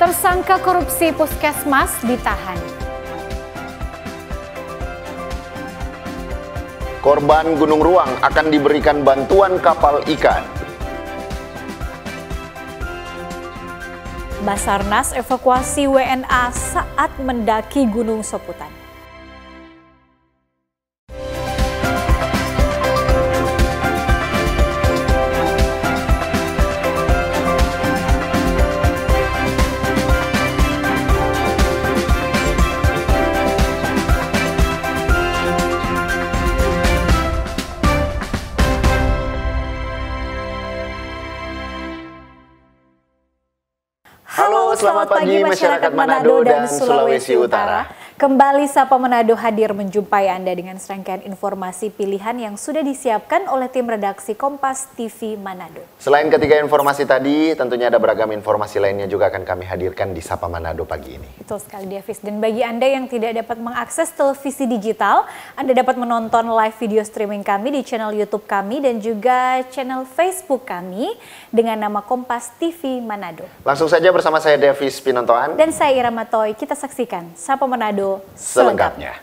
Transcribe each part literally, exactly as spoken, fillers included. Tersangka korupsi Puskesmas ditahan. Korban Gunung Ruang akan diberikan bantuan kapal ikan. Basarnas evakuasi W N A saat mendaki Gunung Soputan. Selamat pagi masyarakat Manado dan Sulawesi Utara. Kembali SAPA Manado hadir menjumpai Anda dengan serangkaian informasi pilihan yang sudah disiapkan oleh tim redaksi Kompas T V Manado. Selain ketiga informasi tadi, tentunya ada beragam informasi lainnya juga akan kami hadirkan di SAPA Manado pagi ini. Betul sekali, Davis. Dan bagi Anda yang tidak dapat mengakses televisi digital, Anda dapat menonton live video streaming kami di channel YouTube kami dan juga channel Facebook kami dengan nama Kompas T V Manado. Langsung saja bersama saya, Davis Pinontoan. Dan saya, Iramatoy. Kita saksikan SAPA Manado selengkapnya.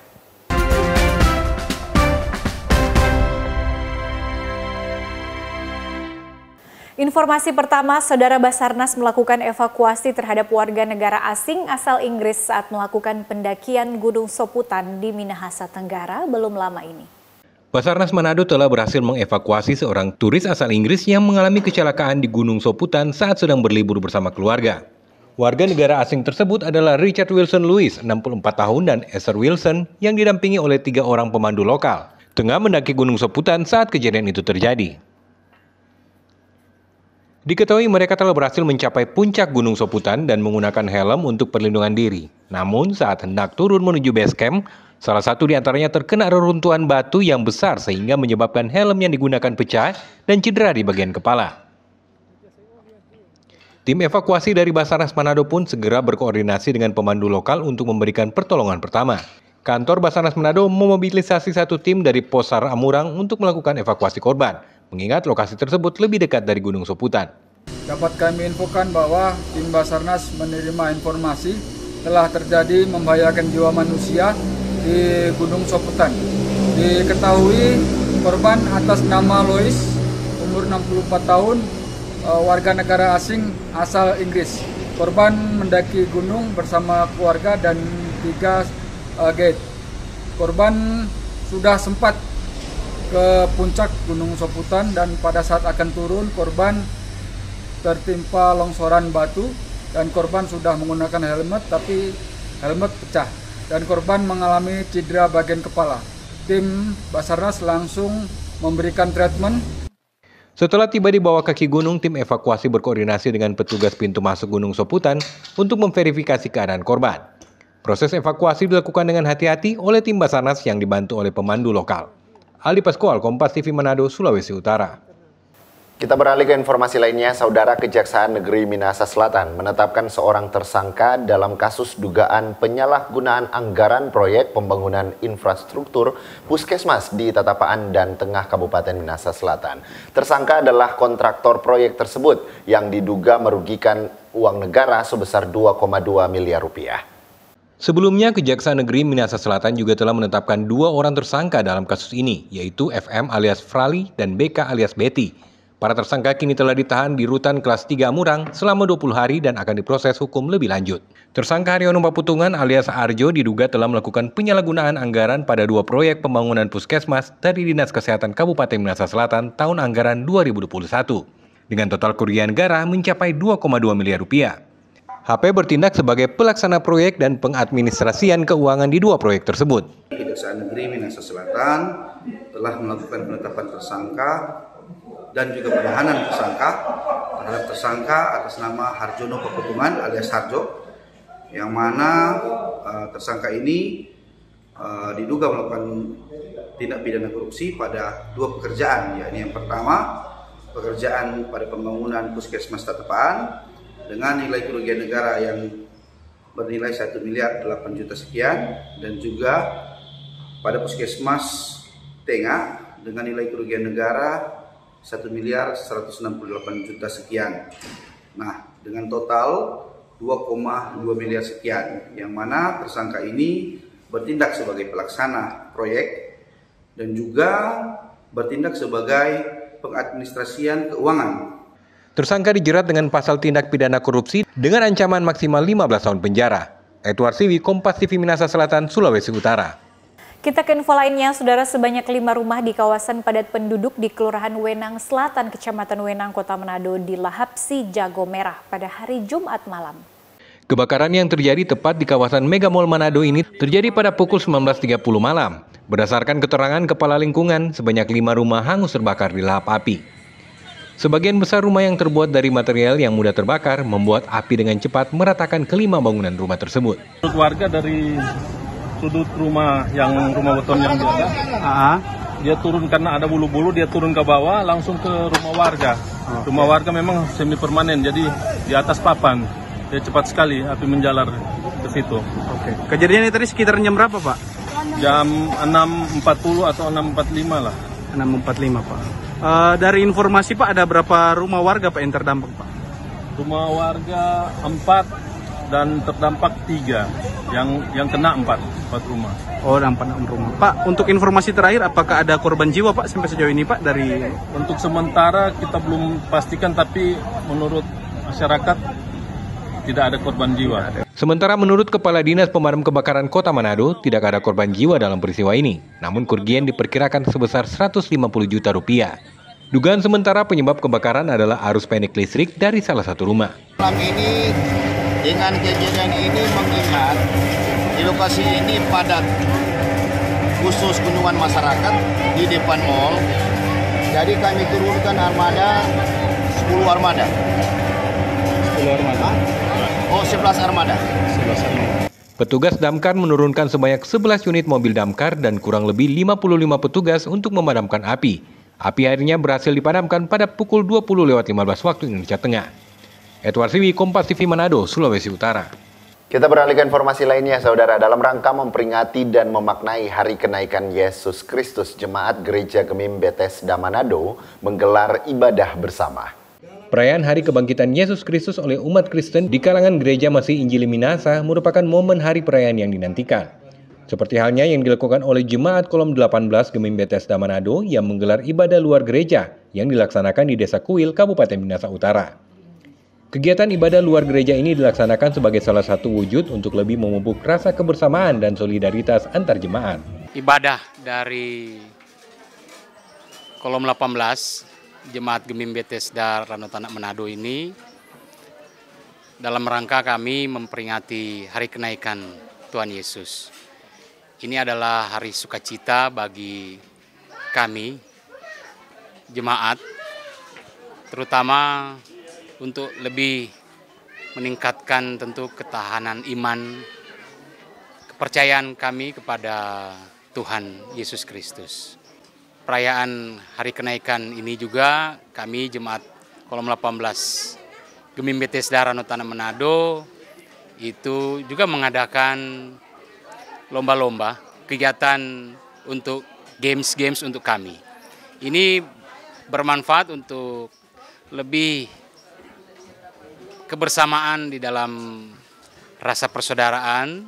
Informasi pertama, Saudara Basarnas melakukan evakuasi terhadap warga negara asing asal Inggris saat melakukan pendakian Gunung Soputan di Minahasa Tenggara belum lama ini. Basarnas Manado telah berhasil mengevakuasi seorang turis asal Inggris yang mengalami kecelakaan di Gunung Soputan saat sedang berlibur bersama keluarga. Warga negara asing tersebut adalah Richard Wilson Lewis, enam puluh empat tahun, dan Esther Wilson yang didampingi oleh tiga orang pemandu lokal, tengah mendaki Gunung Soputan saat kejadian itu terjadi. Diketahui mereka telah berhasil mencapai puncak Gunung Soputan dan menggunakan helm untuk perlindungan diri. Namun saat hendak turun menuju base camp, salah satu di antaranya terkena reruntuhan batu yang besar sehingga menyebabkan helm yang digunakan pecah dan cedera di bagian kepala. Tim evakuasi dari Basarnas Manado pun segera berkoordinasi dengan pemandu lokal untuk memberikan pertolongan pertama. Kantor Basarnas Manado memobilisasi satu tim dari Pos Sar Amurang untuk melakukan evakuasi korban, mengingat lokasi tersebut lebih dekat dari Gunung Soputan. Dapat kami infokan bahwa tim Basarnas menerima informasi telah terjadi membahayakan jiwa manusia di Gunung Soputan. Diketahui korban atas nama Lois, umur enam puluh empat tahun, warga negara asing asal Inggris. Korban mendaki gunung bersama keluarga dan tiga uh, guide. Korban sudah sempat ke puncak Gunung Soputan dan pada saat akan turun korban tertimpa longsoran batu dan korban sudah menggunakan helmet tapi helmet pecah dan korban mengalami cedera bagian kepala. Tim Basarnas langsung memberikan treatment. Setelah tiba di bawah kaki gunung, tim evakuasi berkoordinasi dengan petugas pintu masuk Gunung Soputan untuk memverifikasi keadaan korban. Proses evakuasi dilakukan dengan hati-hati oleh tim Basarnas yang dibantu oleh pemandu lokal. Ali Pascual, Kompas T V Manado, Sulawesi Utara. Kita beralih ke informasi lainnya. Saudara, Kejaksaan Negeri Minahasa Selatan menetapkan seorang tersangka dalam kasus dugaan penyalahgunaan anggaran proyek pembangunan infrastruktur Puskesmas di Tatapaan dan Tengah Kabupaten Minahasa Selatan. Tersangka adalah kontraktor proyek tersebut yang diduga merugikan uang negara sebesar dua koma dua miliar rupiah. Sebelumnya, Kejaksaan Negeri Minahasa Selatan juga telah menetapkan dua orang tersangka dalam kasus ini, yaitu F M alias Frali dan B K alias Betty. Para tersangka kini telah ditahan di rutan kelas tiga Amurang selama dua puluh hari dan akan diproses hukum lebih lanjut. Tersangka Haryono Paputungan alias Arjo diduga telah melakukan penyalahgunaan anggaran pada dua proyek pembangunan puskesmas dari Dinas Kesehatan Kabupaten Minahasa Selatan tahun anggaran dua ribu dua puluh satu, dengan total kerugian negara mencapai dua koma dua miliar rupiah. H P bertindak sebagai pelaksana proyek dan pengadministrasian keuangan di dua proyek tersebut. Kejaksaan Negeri Minahasa Selatan telah melakukan penetapan tersangka dan juga penahanan tersangka terhadap tersangka atas nama Harjono Paputungan alias Harjo, yang mana uh, tersangka ini uh, diduga melakukan tindak pidana korupsi pada dua pekerjaan, yakni yang pertama pekerjaan pada pembangunan Puskesmas Tatapaan dengan nilai kerugian negara yang bernilai satu miliar delapan juta sekian, dan juga pada Puskesmas Tengah dengan nilai kerugian negara satu miliar seratus enam puluh delapan juta sekian. Nah, dengan total dua koma dua miliar sekian, yang mana tersangka ini bertindak sebagai pelaksana proyek dan juga bertindak sebagai pengadministrasian keuangan. Tersangka dijerat dengan pasal tindak pidana korupsi dengan ancaman maksimal lima belas tahun penjara. Edward Siwi, Kompas T V Minahasa Selatan, Sulawesi Utara. Kita ke info lainnya, saudara. Sebanyak lima rumah di kawasan padat penduduk di Kelurahan Wenang Selatan, Kecamatan Wenang, Kota Manado dilahap si jago merah pada hari Jumat malam. Kebakaran yang terjadi tepat di kawasan Mega Mall Manado ini terjadi pada pukul sembilan belas tiga puluh malam. Berdasarkan keterangan Kepala Lingkungan, sebanyak lima rumah hangus terbakar dilahap api. Sebagian besar rumah yang terbuat dari material yang mudah terbakar membuat api dengan cepat meratakan kelima bangunan rumah tersebut. Keluarga dari sudut rumah yang rumah beton yang dia ada, uh-huh. dia turun karena ada bulu-bulu, dia turun ke bawah langsung ke rumah warga. Okay. Rumah warga memang semi permanen, jadi di atas papan, dia cepat sekali api menjalar ke situ. Oke. Okay. Kejadian ini tadi sekitar jam berapa, Pak? Jam enam empat puluh atau enam empat puluh lima lah. enam empat puluh lima, Pak. Uh, dari informasi Pak, ada berapa rumah warga Pak yang terdampak, Pak? Rumah warga empat. Dan terdampak tiga, yang yang kena empat empat rumah. Oh, dampak enam rumah. Pak, untuk informasi terakhir, apakah ada korban jiwa Pak sampai sejauh ini Pak? Dari untuk sementara kita belum pastikan, tapi menurut masyarakat tidak ada korban jiwa. Sementara menurut Kepala Dinas Pemadam Kebakaran Kota Manado tidak ada korban jiwa dalam peristiwa ini. Namun kerugian diperkirakan sebesar seratus lima puluh juta rupiah. Dugaan sementara penyebab kebakaran adalah arus pendek listrik dari salah satu rumah. Malam ini dengan kejadian ini mengingat di lokasi ini padat, khusus kunjungan masyarakat di depan mall. Jadi kami turunkan armada sepuluh armada. sepuluh armada? Oh, sebelas armada. sebelas armada. Petugas damkar menurunkan sebanyak sebelas unit mobil damkar dan kurang lebih lima puluh lima petugas untuk memadamkan api. Api akhirnya berhasil dipadamkan pada pukul dua puluh lewat lima belas waktu Indonesia Tengah. Edward Siwi, Kompas T V Manado, Sulawesi Utara. Kita beralih ke informasi lainnya, saudara. Dalam rangka memperingati dan memaknai hari kenaikan Yesus Kristus, jemaat Gereja G M I M Betesda Manado menggelar ibadah bersama. Perayaan Hari Kebangkitan Yesus Kristus oleh umat Kristen di kalangan Gereja Masih Injili Minahasa merupakan momen hari perayaan yang dinantikan. Seperti halnya yang dilakukan oleh jemaat kolom delapan belas G M I M Betesda Manado yang menggelar ibadah luar gereja yang dilaksanakan di Desa Kuil, Kabupaten Minahasa Utara. Kegiatan ibadah luar gereja ini dilaksanakan sebagai salah satu wujud untuk lebih memupuk rasa kebersamaan dan solidaritas antar jemaat. Ibadah dari kolom delapan belas jemaat G M I M Betesda Ranutanak Manado ini dalam rangka kami memperingati hari kenaikan Tuhan Yesus. Ini adalah hari sukacita bagi kami jemaat, terutama untuk lebih meningkatkan tentu ketahanan iman, kepercayaan kami kepada Tuhan Yesus Kristus. Perayaan hari kenaikan ini juga kami jemaat kolom delapan belas G M I M Betesda Ranutanak Manado itu juga mengadakan lomba-lomba, kegiatan untuk games-games untuk kami. Ini bermanfaat untuk lebih kebersamaan di dalam rasa persaudaraan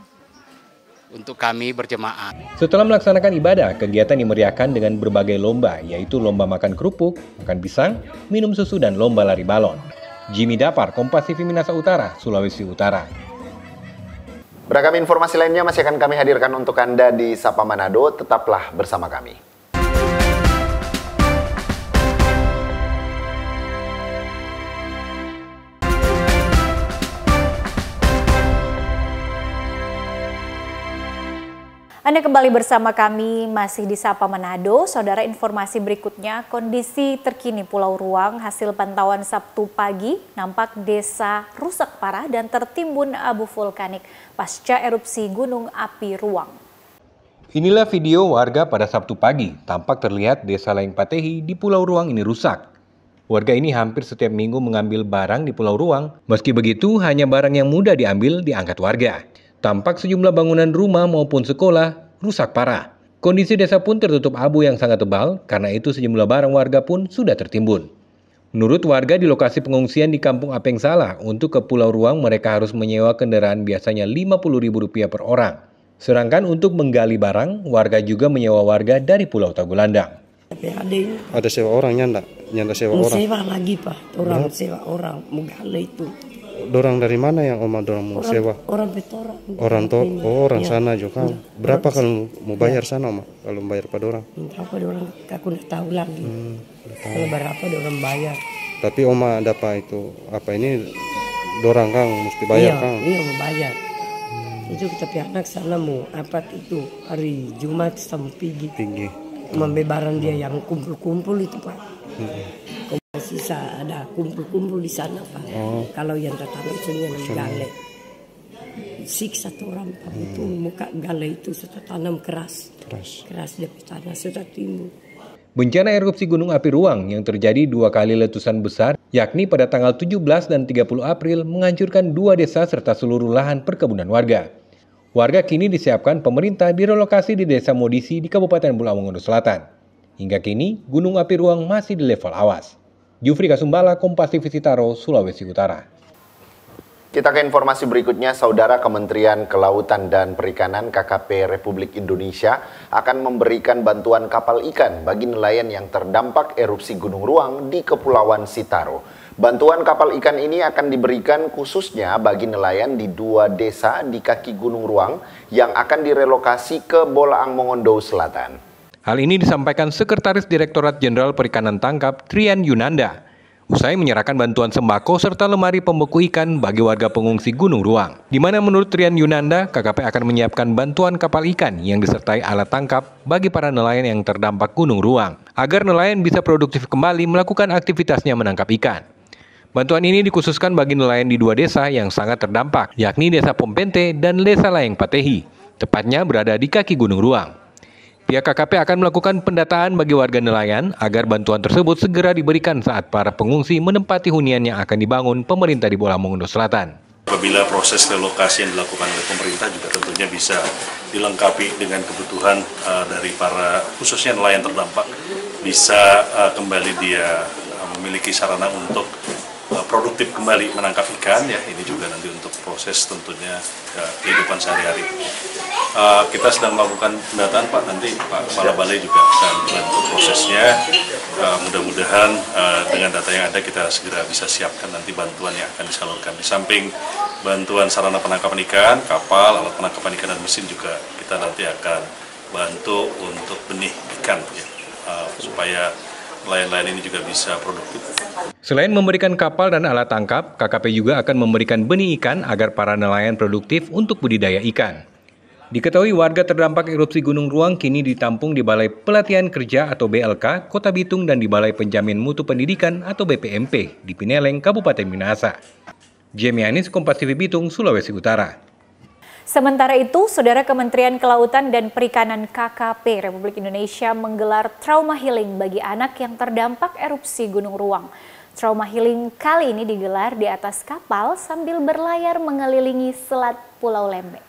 untuk kami berjemaat. Setelah melaksanakan ibadah, kegiatan dimeriahkan dengan berbagai lomba, yaitu lomba makan kerupuk, makan pisang, minum susu, dan lomba lari balon. Jimmy Dapar, Kompas T V Minahasa Utara, Sulawesi Utara. Beragam informasi lainnya masih akan kami hadirkan untuk Anda di Sapa Manado. Tetaplah bersama kami. Anda kembali bersama kami masih di Sapa Manado. Saudara, informasi berikutnya, kondisi terkini Pulau Ruang hasil pantauan Sabtu pagi nampak desa rusak parah dan tertimbun abu vulkanik pasca erupsi Gunung Api Ruang. Inilah video warga pada Sabtu pagi, tampak terlihat desa Laingpatehi di Pulau Ruang ini rusak. Warga ini hampir setiap minggu mengambil barang di Pulau Ruang, meski begitu hanya barang yang mudah diambil diangkat warga. Tampak sejumlah bangunan rumah maupun sekolah rusak parah. Kondisi desa pun tertutup abu yang sangat tebal, karena itu sejumlah barang warga pun sudah tertimbun. Menurut warga di lokasi pengungsian di Kampung Apeng Salah, untuk ke Pulau Ruang mereka harus menyewa kendaraan biasanya lima puluh ribu rupiah per orang. Sedangkan untuk menggali barang, warga juga menyewa warga dari Pulau Tagulandang. Ada sewa orangnya enggak? Nyanda sewa orang? Sewa lagi, Pak. Orang sewa orang, menggali itu. Dorang dari mana yang Oma dorang mau orang, sewa? Orang Betorang. Orang to, oh, orang ya. Sana juga. Ya. Berapa orang, kalau mau bayar ya. Sana Oma? Kalau bayar pada orang? Berapa dorang? Aku nggak tahu lagi. Hmm, kalau berapa dorang bayar? Tapi Oma ada apa itu? Apa ini dorang Kang mesti bayar iya, Kang? Iya mau bayar. Hmm. Itu kita pihak anak sana mau apa itu hari Jumat sama pigi. Tinggi. Membebaran hmm. dia yang kumpul-kumpul itu Pak. Hmm. Sisa ada kumpul-kumpul di sana Pak. Oh. Kalau yang tertanam itunya gale. Siksa satu orang Pak hmm. itu muka gale itu serta tanam keras. Keras. Keras di tanah serta timbul. Bencana erupsi Gunung Api Ruang yang terjadi dua kali letusan besar yakni pada tanggal tujuh belas dan tiga puluh April menghancurkan dua desa serta seluruh lahan perkebunan warga. Warga kini disiapkan pemerintah direlokasi di Desa Modisi di Kabupaten Bolaang Mongondow Selatan. Hingga kini Gunung Api Ruang masih di level awas. Jufri Kasumbala, Kompas T V Sitaro, Sulawesi Utara. Kita ke informasi berikutnya, Saudara. Kementerian Kelautan dan Perikanan K K P Republik Indonesia akan memberikan bantuan kapal ikan bagi nelayan yang terdampak erupsi Gunung Ruang di Kepulauan Sitaro. Bantuan kapal ikan ini akan diberikan khususnya bagi nelayan di dua desa di kaki Gunung Ruang yang akan direlokasi ke Bolaang Mongondow Selatan. Hal ini disampaikan Sekretaris Direktorat Jenderal Perikanan Tangkap Trian Yunanda usai menyerahkan bantuan sembako serta lemari pembeku ikan bagi warga pengungsi Gunung Ruang. Di mana menurut Trian Yunanda, K K P akan menyiapkan bantuan kapal ikan yang disertai alat tangkap bagi para nelayan yang terdampak Gunung Ruang agar nelayan bisa produktif kembali melakukan aktivitasnya menangkap ikan. Bantuan ini dikhususkan bagi nelayan di dua desa yang sangat terdampak, yakni Desa Pompente dan Desa Laingpatehi, tepatnya berada di kaki Gunung Ruang. Pihak K K P akan melakukan pendataan bagi warga nelayan agar bantuan tersebut segera diberikan saat para pengungsi menempati hunian yang akan dibangun pemerintah di Bolaang Mongondow Selatan. Apabila proses relokasi yang dilakukan oleh pemerintah juga tentunya bisa dilengkapi dengan kebutuhan uh, dari para khususnya nelayan terdampak bisa uh, kembali dia uh, memiliki sarana untuk uh, produktif kembali menangkap ikan ya. Ini juga nanti untuk proses tentunya uh, kehidupan sehari-hari. Uh, kita sedang melakukan pendataan Pak, nanti Pak Kepala Balai juga akan membantu prosesnya. Uh, mudah-mudahan uh, dengan data yang ada kita segera bisa siapkan nanti bantuan yang akan disalurkan. Di samping bantuan sarana penangkapan ikan, kapal, alat penangkapan ikan dan mesin juga kita nanti akan bantu untuk benih ikan ya. uh, supaya nelayan-nelayan ini juga bisa produktif. Selain memberikan kapal dan alat tangkap, K K P juga akan memberikan benih ikan agar para nelayan produktif untuk budidaya ikan. Diketahui warga terdampak erupsi Gunung Ruang kini ditampung di Balai Pelatihan Kerja atau B L K, Kota Bitung, dan di Balai Penjamin Mutu Pendidikan atau B P M P di Pineleng, Kabupaten Minahasa. Jamie Anis, Kompas T V Bitung, Sulawesi Utara. Sementara itu, Saudara, Kementerian Kelautan dan Perikanan K K P Republik Indonesia menggelar trauma healing bagi anak yang terdampak erupsi Gunung Ruang. Trauma healing kali ini digelar di atas kapal sambil berlayar mengelilingi selat Pulau Lembeh.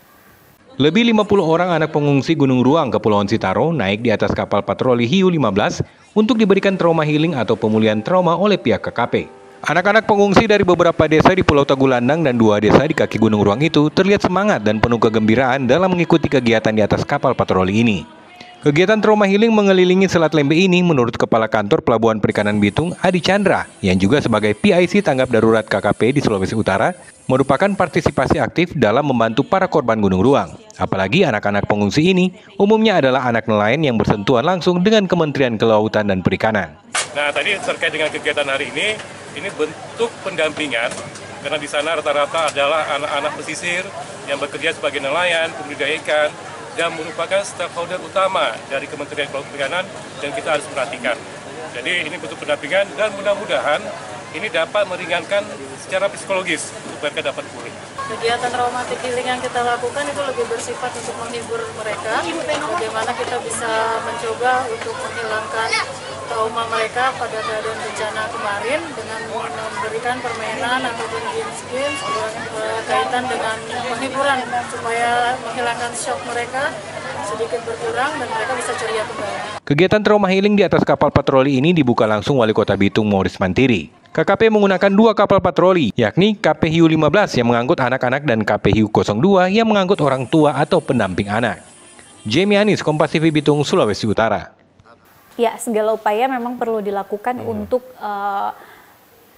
Lebih lima puluh orang anak pengungsi Gunung Ruang Kepulauan Sitaro naik di atas kapal patroli Hiu lima belas untuk diberikan trauma healing atau pemulihan trauma oleh pihak K K P. Anak-anak pengungsi dari beberapa desa di Pulau Tagulandang dan dua desa di kaki Gunung Ruang itu terlihat semangat dan penuh kegembiraan dalam mengikuti kegiatan di atas kapal patroli ini. Kegiatan trauma healing mengelilingi Selat Lembeh ini menurut Kepala Kantor Pelabuhan Perikanan Bitung, Adi Chandra, yang juga sebagai P I C Tanggap Darurat K K P di Sulawesi Utara, merupakan partisipasi aktif dalam membantu para korban Gunung Ruang. Apalagi anak-anak pengungsi ini umumnya adalah anak nelayan yang bersentuhan langsung dengan Kementerian Kelautan dan Perikanan. Nah, tadi terkait dengan kegiatan hari ini, ini bentuk pendampingan karena di sana rata-rata adalah anak-anak pesisir yang bekerja sebagai nelayan, pembudidaya ikan dan merupakan stakeholder utama dari Kementerian Kelautan dan kita harus perhatikan. Jadi ini bentuk pendampingan dan mudah-mudahan ini dapat meringankan secara psikologis untuk mereka dapat pulih. Kegiatan traumatic healing yang kita lakukan itu lebih bersifat untuk menghibur mereka, bagaimana kita bisa mencoba untuk menghilangkan trauma mereka pada keadaan bencana kemarin dengan memberikan permainan ataupun games-games berkaitan dengan penghiburan supaya menghilangkan shock mereka sedikit berkurang dan mereka bisa ceria kembali. Kegiatan trauma healing di atas kapal patroli ini dibuka langsung Wali Kota Bitung Mauris Mantiri. K K P menggunakan dua kapal patroli, yakni K P Hiu lima belas yang mengangkut anak-anak dan K P Hiu nol dua yang mengangkut orang tua atau pendamping anak. Jamie Anis, Kompas T V Bitung, Sulawesi Utara. Ya, segala upaya memang perlu dilakukan hmm. untuk uh,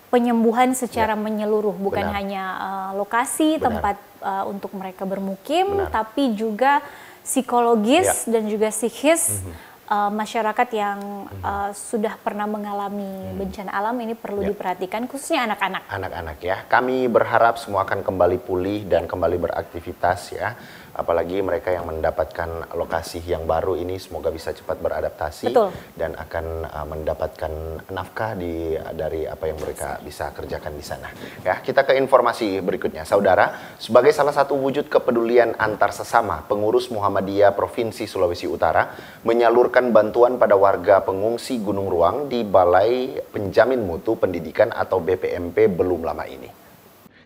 penyembuhan secara ya. menyeluruh, bukan Benar. hanya uh, lokasi, Benar. tempat uh, untuk mereka bermukim, Benar. tapi juga psikologis ya. dan juga psikis. Hmm. Uh, masyarakat yang uh, hmm. sudah pernah mengalami hmm. bencana alam ini perlu ya. diperhatikan, khususnya anak-anak. Anak-anak ya, kami berharap semua akan kembali pulih dan kembali beraktivitas ya. Apalagi mereka yang mendapatkan lokasi yang baru ini semoga bisa cepat beradaptasi. Betul. Dan akan uh, mendapatkan nafkah di, dari apa yang mereka bisa kerjakan di sana. Ya, kita ke informasi berikutnya, saudara. Sebagai salah satu wujud kepedulian antar sesama, pengurus Muhammadiyah Provinsi Sulawesi Utara menyalurkan bantuan pada warga pengungsi Gunung Ruang di Balai Penjamin Mutu Pendidikan atau B P M P belum lama ini.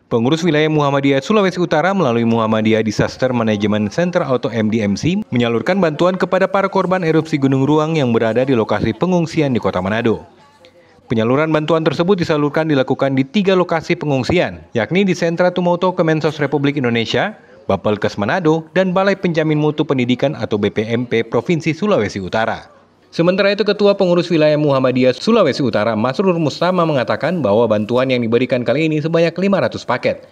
Pengurus wilayah Muhammadiyah Sulawesi Utara melalui Muhammadiyah Disaster Management Center atau M D M C menyalurkan bantuan kepada para korban erupsi Gunung Ruang yang berada di lokasi pengungsian di Kota Manado. Penyaluran bantuan tersebut disalurkan dilakukan di tiga lokasi pengungsian, yakni di Sentra Tumoto Kemensos Republik Indonesia, Bapelkes Manado, dan Balai Penjamin Mutu Pendidikan atau B P M P Provinsi Sulawesi Utara. Sementara itu, Ketua Pengurus Wilayah Muhammadiyah Sulawesi Utara Masrur Mustama mengatakan bahwa bantuan yang diberikan kali ini sebanyak lima ratus paket.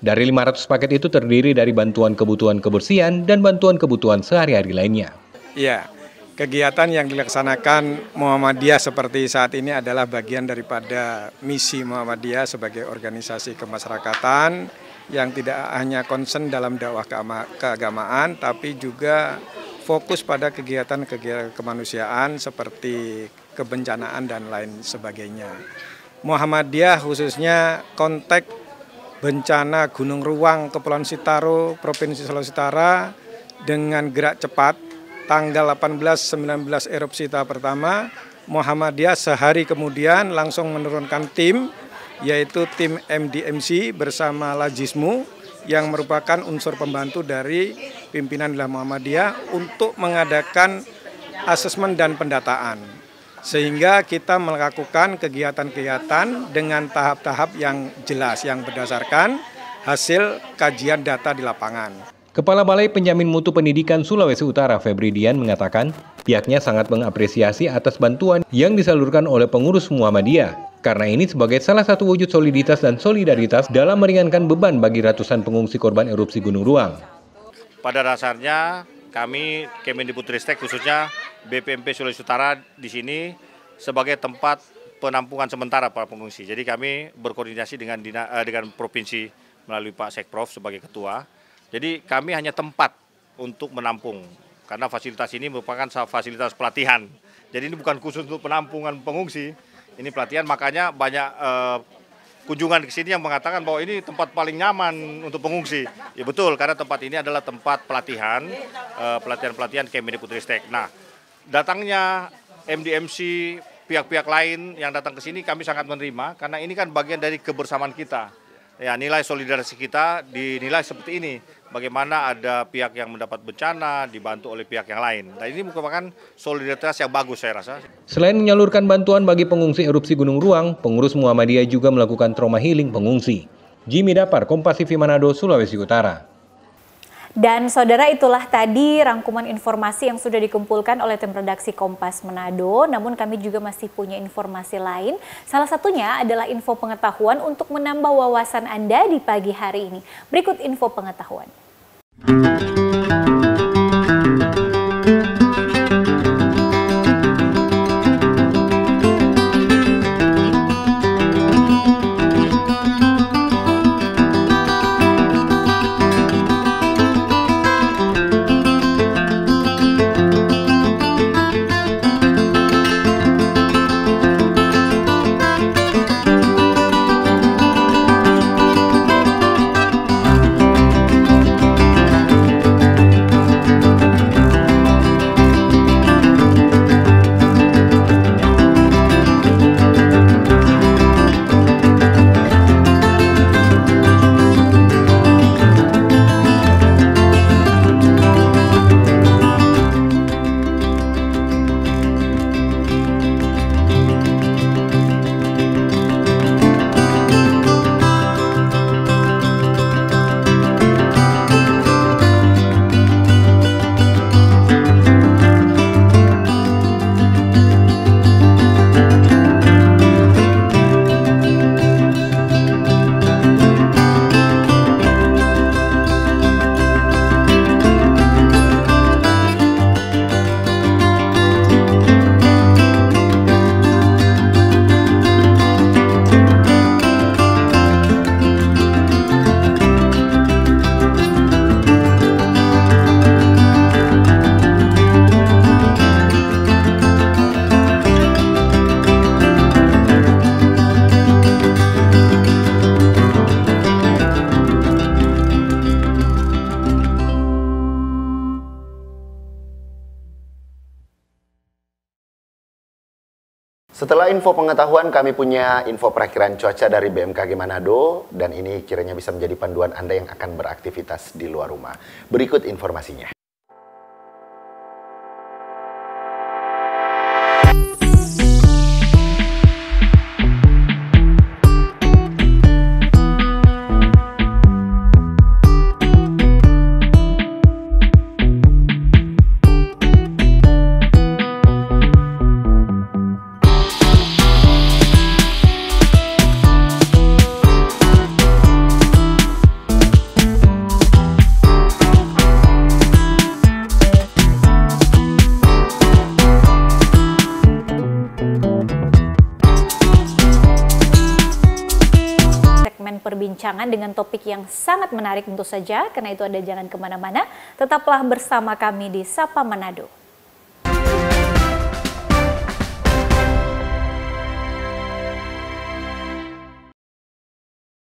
Dari lima ratus paket itu terdiri dari bantuan kebutuhan kebersihan dan bantuan kebutuhan sehari-hari lainnya. Iya, kegiatan yang dilaksanakan Muhammadiyah seperti saat ini adalah bagian daripada misi Muhammadiyah sebagai organisasi kemasyarakatan yang tidak hanya concern dalam dakwah keagamaan, tapi juga fokus pada kegiatan-kegiatan kemanusiaan seperti kebencanaan dan lain sebagainya. Muhammadiyah khususnya konteks bencana Gunung Ruang, Kepulauan Sitaro, Provinsi Sulawesi Utara dengan gerak cepat tanggal delapan belas sembilan belas erupsi tahap pertama, Muhammadiyah sehari kemudian langsung menurunkan tim, yaitu tim M D M C bersama Lajismu yang merupakan unsur pembantu dari pimpinan Muhammadiyah untuk mengadakan asesmen dan pendataan. Sehingga kita melakukan kegiatan-kegiatan dengan tahap-tahap yang jelas yang berdasarkan hasil kajian data di lapangan. Kepala Balai Penjamin Mutu Pendidikan Sulawesi Utara Febri Dian mengatakan pihaknya sangat mengapresiasi atas bantuan yang disalurkan oleh pengurus Muhammadiyah karena ini sebagai salah satu wujud soliditas dan solidaritas dalam meringankan beban bagi ratusan pengungsi korban erupsi Gunung Ruang. Pada dasarnya kami Kemendikbudristek khususnya B P M P Sulawesi Utara di sini sebagai tempat penampungan sementara para pengungsi. Jadi kami berkoordinasi dengan Dina, dengan provinsi melalui Pak Sekprov sebagai ketua. Jadi kami hanya tempat untuk menampung, karena fasilitas ini merupakan fasilitas pelatihan. Jadi ini bukan khusus untuk penampungan pengungsi, ini pelatihan, makanya banyak eh, kunjungan ke sini yang mengatakan bahwa ini tempat paling nyaman untuk pengungsi. Ya betul, karena tempat ini adalah tempat pelatihan, eh, pelatihan-pelatihan Kemendikbudristek. Nah, datangnya M D M C, pihak-pihak lain yang datang ke sini kami sangat menerima, karena ini kan bagian dari kebersamaan kita. Ya, nilai solidaritas kita dinilai seperti ini, bagaimana ada pihak yang mendapat bencana dibantu oleh pihak yang lain. Dan ini merupakan solidaritas yang bagus saya rasa. Selain menyalurkan bantuan bagi pengungsi erupsi Gunung Ruang, pengurus Muhammadiyah juga melakukan trauma healing pengungsi. Jimmy Dapar, Kompas T V Manado, Sulawesi Utara. Dan saudara, itulah tadi rangkuman informasi yang sudah dikumpulkan oleh tim redaksi Kompas Manado. Namun kami juga masih punya informasi lain. Salah satunya adalah info pengetahuan untuk menambah wawasan Anda di pagi hari ini. Berikut info pengetahuan. Setelah info pengetahuan, kami punya info perakhiran cuaca dari B M K G Manado, dan ini kiranya bisa menjadi panduan Anda yang akan beraktivitas di luar rumah. Berikut informasinya. Dengan topik yang sangat menarik tentu saja, karena itu Anda jangan kemana-mana, tetaplah bersama kami di Sapa Manado.